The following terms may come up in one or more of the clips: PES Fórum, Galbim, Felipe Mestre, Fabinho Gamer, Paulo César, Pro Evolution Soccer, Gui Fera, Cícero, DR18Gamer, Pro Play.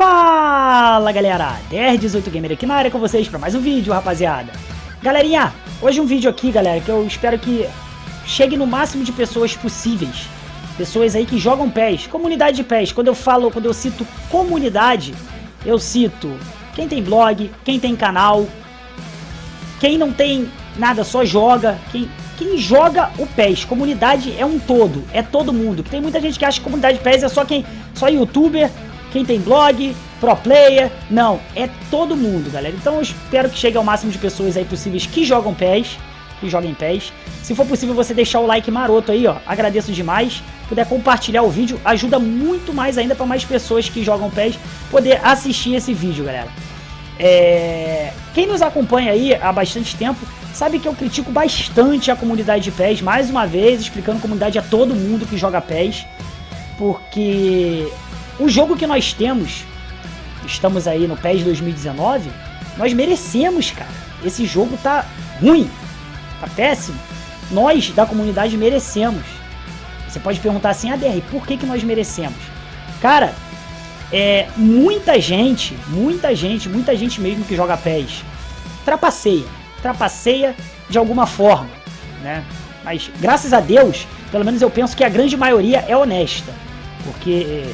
Fala galera, DR18Gamer aqui na área com vocês para mais um vídeo, rapaziada. Galerinha, hoje um vídeo aqui, galera, que eu espero que chegue no máximo de pessoas possíveis. Pessoas aí que jogam PES, comunidade de PES. Quando eu cito comunidade, eu cito quem tem blog, quem tem canal, quem não tem nada, só joga, quem joga o PES. Comunidade é um todo, é todo mundo. Tem muita gente que acha que comunidade de PES é só youtuber, quem tem blog, pro player. Não, é todo mundo, galera. Então eu espero que chegue ao máximo de pessoas aí possíveis que jogam PES, que joguem PES. Se for possível você deixar o like maroto aí, ó, agradeço demais. Puder compartilhar o vídeo, ajuda muito mais ainda para mais pessoas que jogam PES poder assistir esse vídeo, galera. Quem nos acompanha aí há bastante tempo sabe que eu critico bastante a comunidade de PES, mais uma vez, explicando comunidade a todo mundo que joga PES, porque o jogo que nós temos, estamos aí no PES 2019, nós merecemos, cara. Esse jogo tá ruim, tá péssimo. Nós, da comunidade, merecemos. Você pode perguntar assim, DR, por que nós merecemos? Cara, muita gente mesmo que joga PES trapaceia de alguma forma, né? Mas graças a Deus, pelo menos eu penso que a grande maioria é honesta, porque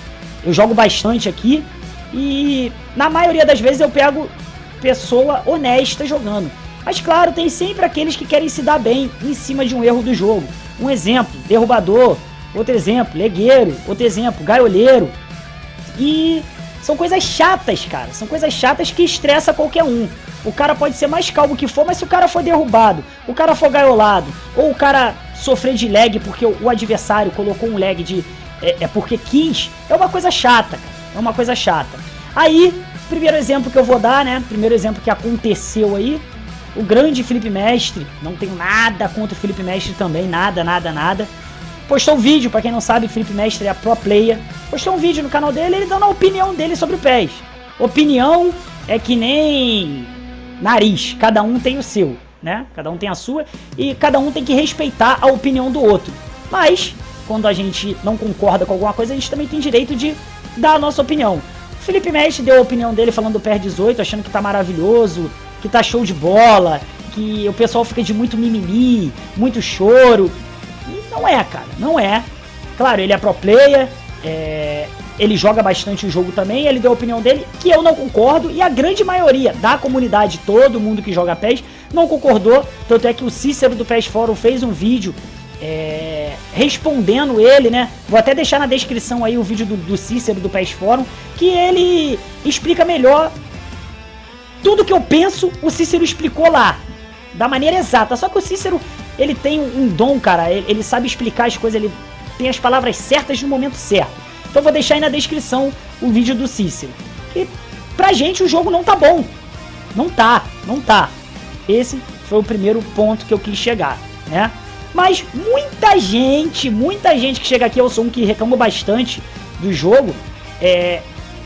eu jogo bastante aqui e na maioria das vezes eu pego pessoa honesta jogando. Mas claro, tem sempre aqueles que querem se dar bem em cima de um erro do jogo. Um exemplo, derrubador, outro exemplo, legueiro, outro exemplo, gaioleiro. E são coisas chatas, cara. São coisas chatas que estressa qualquer um. O cara pode ser mais calmo que for, mas se o cara for derrubado, o cara for gaiolado, ou o cara sofrer de lag porque o adversário colocou um lag de... porque quis, é uma coisa chata, cara. É uma coisa chata. Aí, primeiro exemplo que eu vou dar, né? Primeiro exemplo que aconteceu aí, o grande Felipe Mestre, não tenho nada contra o Felipe Mestre também, nada. Postou um vídeo, pra quem não sabe, Felipe Mestre é a Pro Player. Postou um vídeo no canal dele, ele dando a opinião dele sobre o PES. Opinião é que nem nariz, cada um tem o seu, né? Cada um tem a sua e cada um tem que respeitar a opinião do outro. Mas quando a gente não concorda com alguma coisa, a gente também tem direito de dar a nossa opinião. O Felipe Mestre deu a opinião dele falando do PES 18, achando que tá maravilhoso, que tá show de bola, que o pessoal fica de muito mimimi, muito choro. E não é, cara, não é. Claro, ele é pro player, ele joga bastante o jogo também, ele deu a opinião dele, que eu não concordo, e a grande maioria da comunidade, todo mundo que joga PES, não concordou. Tanto é que o Cícero do PES Fórum fez um vídeo respondendo ele, né? Vou até deixar na descrição aí o vídeo do Cícero do PES Fórum, que ele explica melhor tudo que eu penso. O Cícero explicou lá, da maneira exata. Só que o Cícero, ele tem um dom, cara, ele sabe explicar as coisas, ele tem as palavras certas no momento certo. Então vou deixar aí na descrição o vídeo do Cícero. E pra gente o jogo não tá bom. Não tá. Esse foi o primeiro ponto que eu quis chegar, né? Mas muita gente que chega aqui, eu sou um que reclamo bastante do jogo,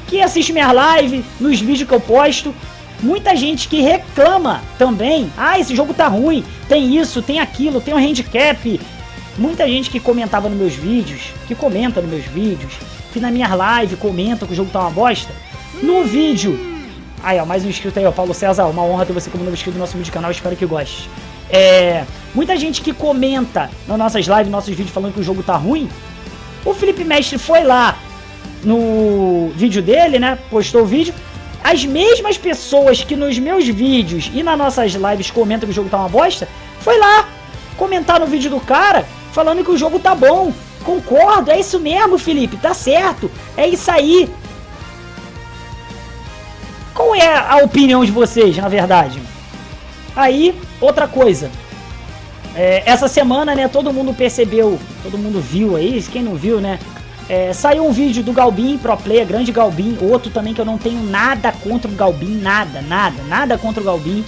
que assiste minha live, nos vídeos que eu posto, muita gente que reclama também, ah, esse jogo tá ruim, tem isso, tem aquilo, tem um handicap, muita gente que comentava nos meus vídeos, que comenta nos meus vídeos, que na minha live comenta que o jogo tá uma bosta, no vídeo, aí ó, mais um inscrito aí, ó, Paulo César, uma honra ter você como novo inscrito do nosso vídeo canal, espero que goste. Muita gente que comenta nas nossas lives, nos nossos vídeos falando que o jogo tá ruim. O Felipe Mestre foi lá no vídeo dele, né? Postou o vídeo. As mesmas pessoas que nos meus vídeos e nas nossas lives comentam que o jogo tá uma bosta, foi lá comentar no vídeo do cara falando que o jogo tá bom. Concordo, é isso mesmo, Felipe, tá certo, é isso aí. Qual é a opinião de vocês, na verdade? Aí, outra coisa, essa semana, né, todo mundo percebeu, todo mundo viu aí, quem não viu, né, saiu um vídeo do Galbim, Pro Player, grande Galbim, outro também que eu não tenho nada contra o Galbim, nada contra o Galbim,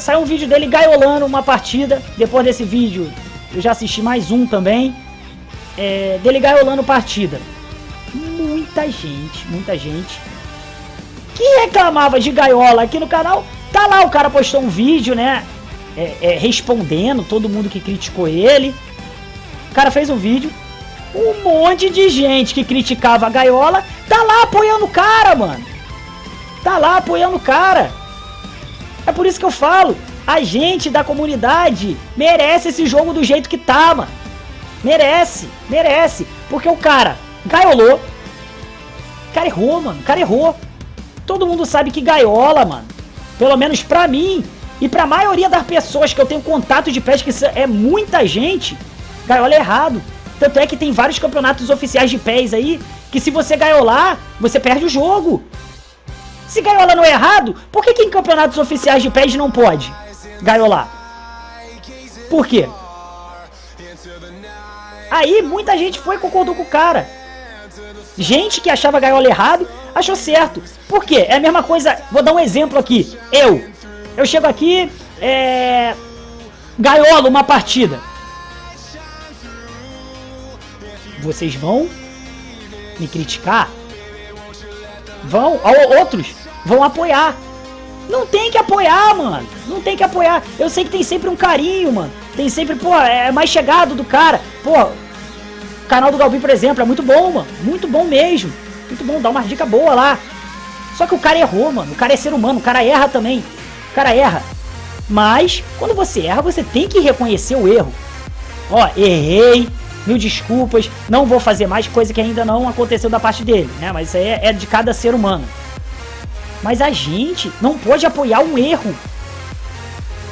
saiu um vídeo dele gaiolando uma partida. Depois desse vídeo, eu já assisti mais um também, dele gaiolando partida. Muita gente que reclamava de gaiola aqui no canal. Tá lá, o cara postou um vídeo, né, respondendo todo mundo que criticou ele. O cara fez um vídeo, um monte de gente que criticava a gaiola Tá lá apoiando o cara, mano. Tá lá apoiando o cara. É por isso que eu falo. A gente da comunidade merece esse jogo do jeito que tá, mano. Merece, merece. Porque o cara gaiolou. O cara errou, mano. O cara errou. Todo mundo sabe que gaiola, mano. Pelo menos pra mim e pra maioria das pessoas que eu tenho contato de PES, que é muita gente, gaiola é errado. Tanto é que tem vários campeonatos oficiais de PES aí, que se você gaiolar, você perde o jogo. Se gaiola não é errado, por que em campeonatos oficiais de PES não pode gaiolar? Por quê? Aí muita gente foi e concordou com o cara. Gente que achava gaiola errado, achou certo. Por quê? É a mesma coisa, vou dar um exemplo aqui. Eu chego aqui, gaiolo uma partida. Vocês vão me criticar? Vão, outros vão apoiar. Não tem que apoiar, mano. Não tem que apoiar. Eu sei que tem sempre um carinho, mano. Tem sempre, pô, é mais chegado do cara. Pô, o canal do Galbim, por exemplo, é muito bom, mano. Muito bom mesmo. Muito bom, dá uma dica boa lá. Só que o cara errou, mano. O cara é ser humano, o cara erra também. O cara erra. Mas, quando você erra, você tem que reconhecer o erro. Ó, errei. Mil desculpas, não vou fazer mais, coisa que ainda não aconteceu da parte dele, né? Mas isso aí é de cada ser humano. Mas a gente não pode apoiar um erro.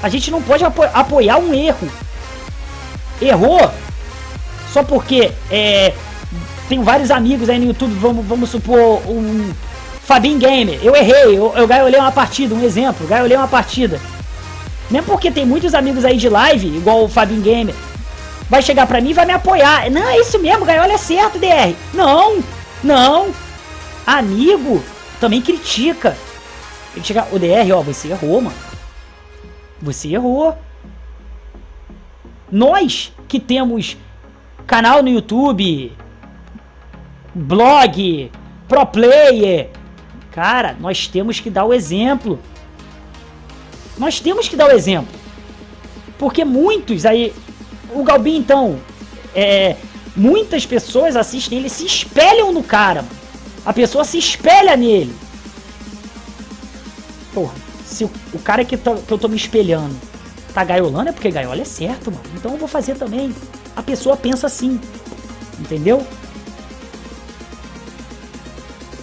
A gente não pode apoiar um erro. Errou? Só porque tem vários amigos aí no YouTube, vamos supor, um Fabinho Gamer. Eu errei, eu gaiolei uma partida, um exemplo, gaiolei uma partida. Mesmo porque tem muitos amigos aí de live, igual o Fabinho Gamer, vai chegar pra mim e vai me apoiar. Não, é isso mesmo, gaiola é certo, DR. Não, não. Amigo também critica. Ele chega, ô DR, ó, você errou, mano. Você errou. Nós que temos canal no YouTube, blog, Pro Player, cara, nós temos que dar o exemplo. Nós temos que dar o exemplo. Porque muitos aí... O Galbim, então, muitas pessoas assistem ele, se espelham no cara. A pessoa se espelha nele. Porra, se o cara que eu tô me espelhando tá gaiolando, é porque gaiola é certo, mano. Então eu vou fazer também. A pessoa pensa assim, entendeu?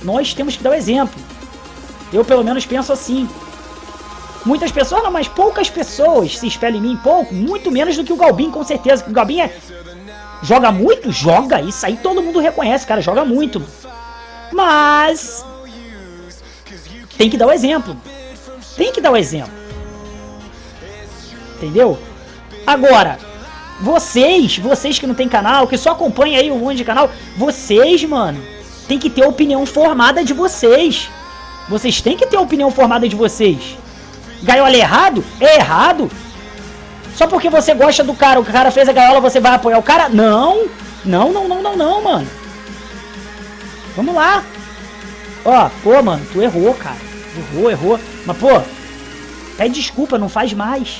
Nós temos que dar o exemplo. Eu, pelo menos, penso assim. Muitas pessoas não, mas poucas pessoas se espelham em mim, pouco, muito menos do que o Galbim, com certeza. O Galbim joga muito? Joga, isso aí todo mundo reconhece, cara, joga muito. Mas tem que dar o exemplo. Tem que dar o exemplo. Entendeu? Agora, vocês que não tem canal, que só acompanham aí um monte de canal, vocês, mano, tem que ter a opinião formada de vocês. Vocês têm que ter a opinião formada de vocês. Gaiola é errado? É errado. Só porque você gosta do cara, o cara fez a gaiola, você vai apoiar o cara? Não. Não, não, não, não, não, mano. Vamos lá. Ó, pô, mano, tu errou, cara. Errou, errou. Mas, pô, pede desculpa, não faz mais.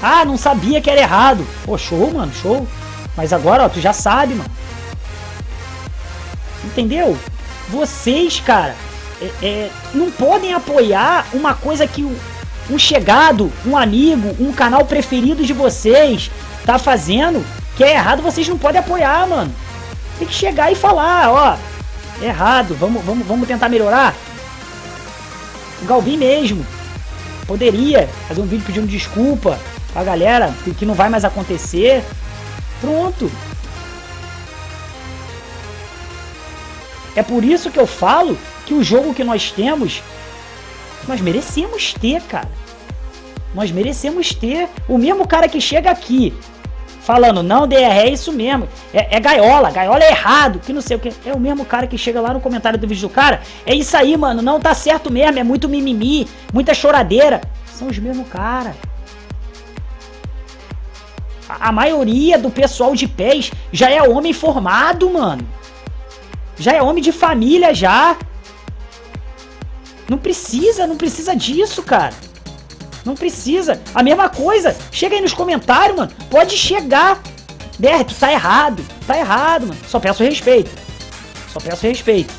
Ah, não sabia que era errado. Pô, show, mano, show. Mas agora, ó, tu já sabe, mano. Entendeu? Vocês, cara... não podem apoiar uma coisa que um chegado, um amigo, um canal preferido de vocês tá fazendo, que é errado, vocês não podem apoiar, mano. Tem que chegar e falar, ó, errado, vamos tentar melhorar. O Galbim mesmo poderia fazer um vídeo pedindo desculpa pra galera, que não vai mais acontecer. Pronto. É por isso que eu falo que o jogo que nós temos, nós merecemos ter, cara. Nós merecemos ter. O mesmo cara que chega aqui falando, não, DR, é isso mesmo, é gaiola, gaiola é errado, que não sei o que. É o mesmo cara que chega lá no comentário do vídeo do cara, é isso aí, mano, não tá certo mesmo, é muito mimimi, muita choradeira. São os mesmos cara. A maioria do pessoal de PES já é homem formado, mano. Já é homem de família, já. Não precisa disso, cara. Não precisa. A mesma coisa, chega aí nos comentários, mano. Pode chegar. DR, tu tá errado. Tá errado, mano. Só peço respeito. Só peço respeito.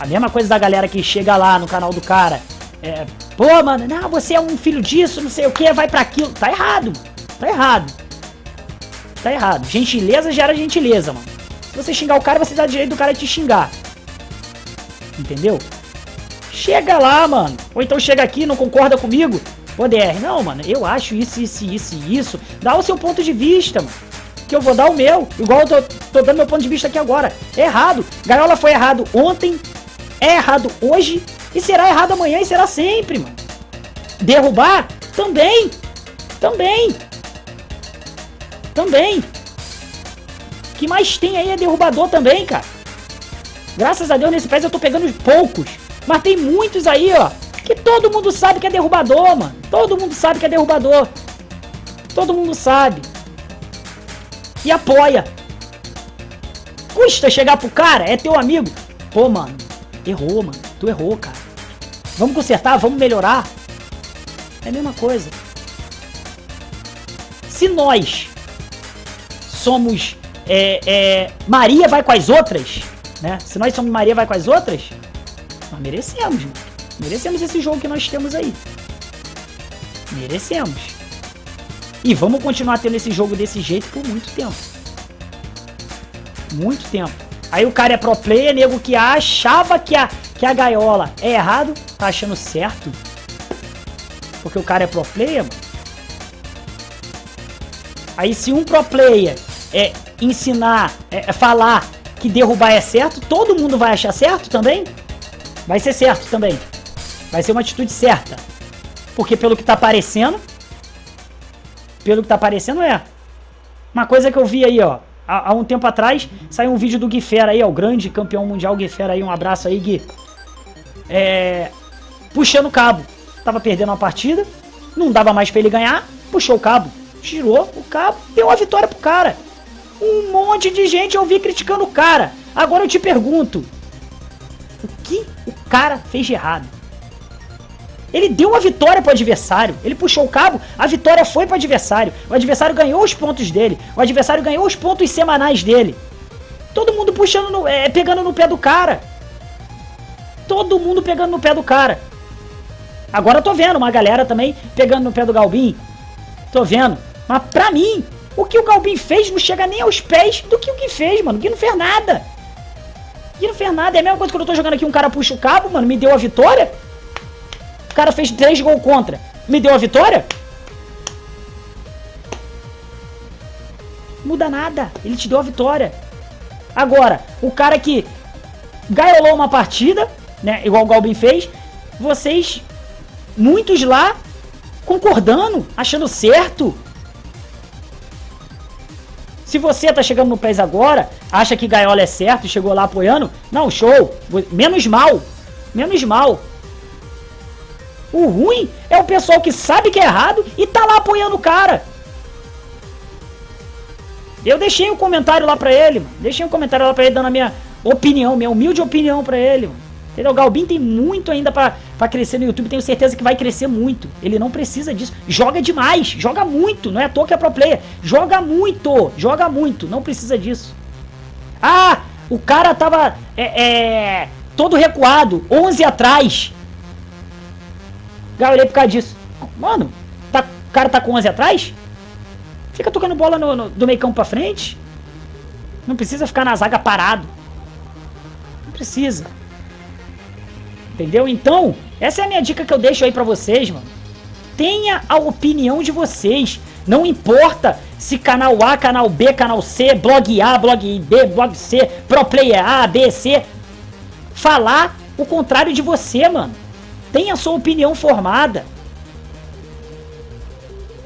A mesma coisa da galera que chega lá no canal do cara. É, pô, mano, não, você é um filho disso, não sei o que, vai pra aquilo. Tá errado, tá errado. Tá errado. Gentileza gera gentileza, mano. Se você xingar o cara, você dá direito do cara te xingar. Entendeu? Chega lá, mano. Ou então chega aqui, não concorda comigo? Pô, DR, não, mano, eu acho isso, isso. Dá o seu ponto de vista, mano. Que eu vou dar o meu. Igual eu tô dando meu ponto de vista aqui agora. É errado. Gaiola foi errado ontem. É errado hoje. E será errado amanhã e será sempre, mano. Derrubar? Também. Também. O que mais tem aí é derrubador também, cara. Graças a Deus, nesse PES eu tô pegando poucos. Mas tem muitos aí, ó. Que todo mundo sabe que é derrubador, mano. Todo mundo sabe que é derrubador. Todo mundo sabe. E apoia. Custa chegar pro cara? É teu amigo? Pô, mano. Errou, mano. Tu errou, cara. Vamos consertar? Vamos melhorar? É a mesma coisa. Se nós somos Maria vai com as outras, né? Se nós somos Maria vai com as outras, nós merecemos, mano. Merecemos esse jogo que nós temos aí. Merecemos. E vamos continuar tendo esse jogo desse jeito por muito tempo. Muito tempo. Aí o cara é pro player, nego que achava que a gaiola é errado, tá achando certo. Porque o cara é pro player, mano. Aí se um pro player ensinar, falar que derrubar é certo, todo mundo vai achar certo também? Vai ser certo também. Vai ser uma atitude certa. Porque pelo que tá aparecendo... é. Uma coisa que eu vi aí, ó. Há um tempo atrás, saiu um vídeo do Gui Fera aí, ó. O grande campeão mundial Gui Fera aí. Um abraço aí, Gui. Puxando o cabo. Tava perdendo uma partida. Não dava mais pra ele ganhar. Puxou o cabo. Tirou o cabo. Deu a vitória pro cara. Um monte de gente eu vi criticando o cara. Agora eu te pergunto. O que o cara fez de errado? Ele deu a vitória pro adversário. Ele puxou o cabo, a vitória foi pro adversário. O adversário ganhou os pontos dele. O adversário ganhou os pontos semanais dele. Todo mundo puxando, pegando no pé do cara. Todo mundo pegando no pé do cara. Agora eu tô vendo uma galera também pegando no pé do Galbim. Tô vendo. Mas pra mim, o que o Galbim fez não chega nem aos pés do que o Gui fez, mano. O Gui não fez nada. E não fez nada, é a mesma coisa que eu tô jogando aqui, um cara puxa o cabo, mano, me deu a vitória. O cara fez 3 gols contra, me deu a vitória. Muda nada, ele te deu a vitória. Agora, o cara que gaiolou uma partida, né, igual o Galbim fez, vocês, muitos lá, concordando, achando certo. Se você tá chegando no PES agora, acha que gaiola é certo, chegou lá apoiando, não, show, menos mal, menos mal. O ruim é o pessoal que sabe que é errado e tá lá apoiando o cara. Eu deixei um comentário lá pra ele, mano. Deixei um comentário lá pra ele dando a minha opinião, minha humilde opinião pra ele, mano. Entendeu? O Galbim tem muito ainda pra crescer no YouTube, tenho certeza que vai crescer muito. Ele não precisa disso. Joga demais, joga muito, não é à toa que é pro player. Joga muito, não precisa disso. Ah, o cara tava todo recuado, 11 atrás. Galera, por causa disso. Mano, o cara tá com 11 atrás? Fica tocando bola do meio campo pra frente. Não precisa ficar na zaga parado. Não precisa. Entendeu? Então, essa é a minha dica que eu deixo aí pra vocês, mano. Tenha a opinião de vocês. Não importa se canal A, canal B, canal C, blog A, blog B, blog C, pro player A, B, C. Falar o contrário de você, mano. Tenha a sua opinião formada.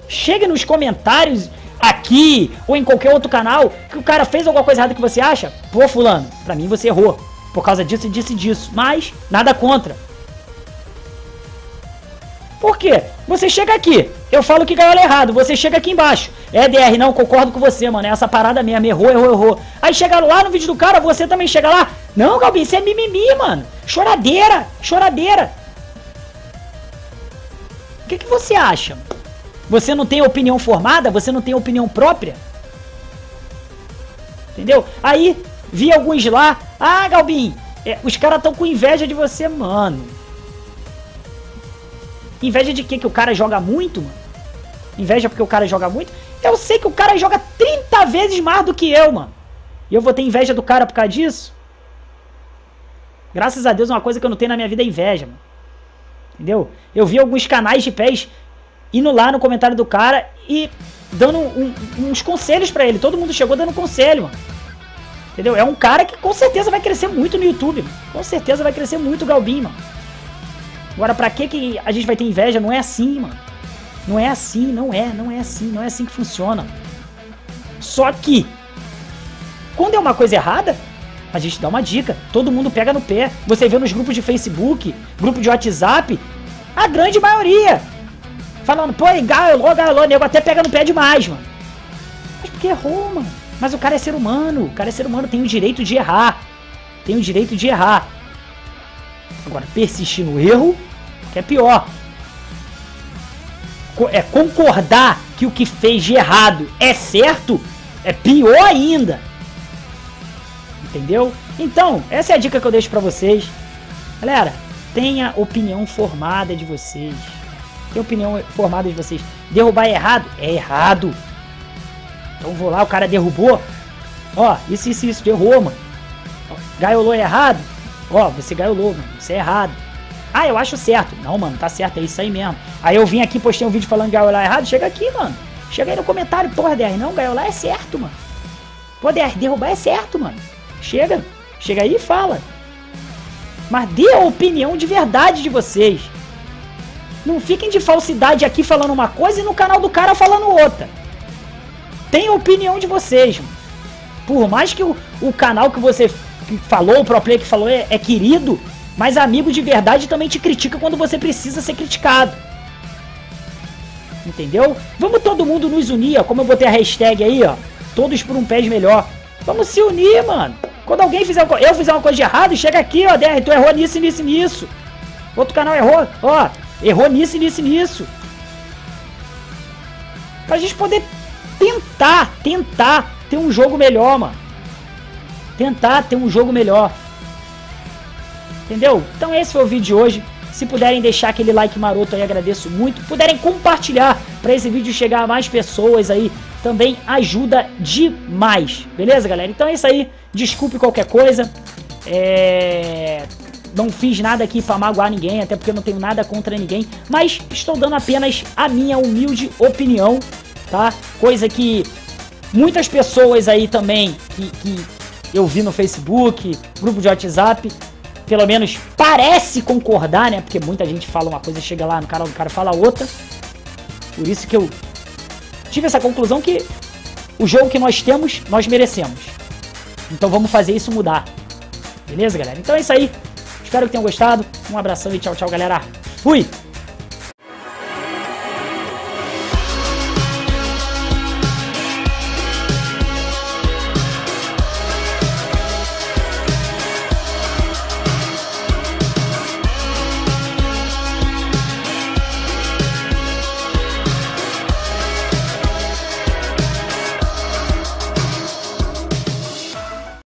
Chegue nos comentários aqui ou em qualquer outro canal que o cara fez alguma coisa errada que você acha. Pô, fulano, pra mim você errou. Por causa disso e disso e disso. Mas, nada contra. Por quê? Você chega aqui, eu falo que gaiola é errado, você chega aqui embaixo. É, DR, não, concordo com você, mano. É essa parada mesmo, errou. Aí chega lá no vídeo do cara, você também chega lá. Não, Galbim, isso é mimimi, mano. Choradeira. O que você acha? Você não tem opinião formada? Você não tem opinião própria? Entendeu? Aí, vi alguns lá... Ah, Galbim, os caras tão com inveja de você, mano. Inveja de quê? Que o cara joga muito, mano? Inveja porque o cara joga muito? Eu sei que o cara joga 30 vezes mais do que eu, mano. E eu vou ter inveja do cara por causa disso? Graças a Deus, uma coisa que eu não tenho na minha vida é inveja, mano. Entendeu? Eu vi alguns canais de PES indo lá no comentário do cara e dando uns conselhos pra ele. Todo mundo chegou dando conselho, mano. Entendeu? É um cara que com certeza vai crescer muito no YouTube, mano. Com certeza vai crescer muito o Galbim, mano. Agora, pra que a gente vai ter inveja? Não é assim, mano. Não é assim, não é assim que funciona. Só que, quando é uma coisa errada, a gente dá uma dica, todo mundo pega no pé. Você vê nos grupos de Facebook, grupo de WhatsApp, a grande maioria falando, pô, galô, nego até pega no pé demais, mano. Mas porque errou, mano. Mas o cara é ser humano, o cara é ser humano, tem o direito de errar. Tem o direito de errar. Agora, persistir no erro, que é pior. É concordar que o que fez de errado é certo, é pior ainda. Entendeu? Então, essa é a dica que eu deixo pra vocês. Galera, tenha opinião formada de vocês. Tenha opinião formada de vocês. Derrubar é errado? É errado. Então vou lá, o cara derrubou. Ó, isso, derrubou, mano. Gaiolou é errado? Ó, você gaiolou, mano. Isso é errado. Ah, eu acho certo. Não, mano, tá certo, é isso aí mesmo. Aí eu vim aqui, postei um vídeo falando gaiolar é errado. Chega aqui, mano. Chega aí no comentário. Porra, DR, não, gaiolar é certo, mano. Pô, DR, derrubar é certo, mano. Chega aí e fala. Mas dê a opinião de verdade de vocês. Não fiquem de falsidade aqui falando uma coisa e no canal do cara falando outra. Tem a opinião de vocês, mano. Por mais que o canal que você falou, o Pro Play que falou é querido, mas amigo de verdade também te critica quando você precisa ser criticado. Entendeu? Vamos todo mundo nos unir, ó. Como eu botei a hashtag aí, ó. Todos por um PES melhor. Vamos se unir, mano. Quando alguém fizer eu fizer uma coisa de errado, chega aqui, ó, DR, tu errou nisso, nisso, nisso. Outro canal errou, ó, errou nisso, nisso, nisso. Pra gente poder tentar ter um jogo melhor, mano. Tentar ter um jogo melhor. Entendeu? Então esse foi o vídeo de hoje. Se puderem deixar aquele like maroto aí, agradeço muito. Puderem compartilhar pra esse vídeo chegar a mais pessoas aí. Também ajuda demais. Beleza, galera? Então é isso aí. Desculpe qualquer coisa. Não fiz nada aqui pra magoar ninguém, até porque eu não tenho nada contra ninguém. Mas estou dando apenas a minha humilde opinião, tá? Coisa que muitas pessoas aí também, que eu vi no Facebook, grupo de WhatsApp, pelo menos parece concordar, né? Porque muita gente fala uma coisa, chega lá no canal do cara fala outra. Por isso que eu tive essa conclusão que o jogo que nós temos, nós merecemos. Então vamos fazer isso mudar. Beleza, galera? Então é isso aí. Espero que tenham gostado. Um abração e tchau, tchau, galera. Fui!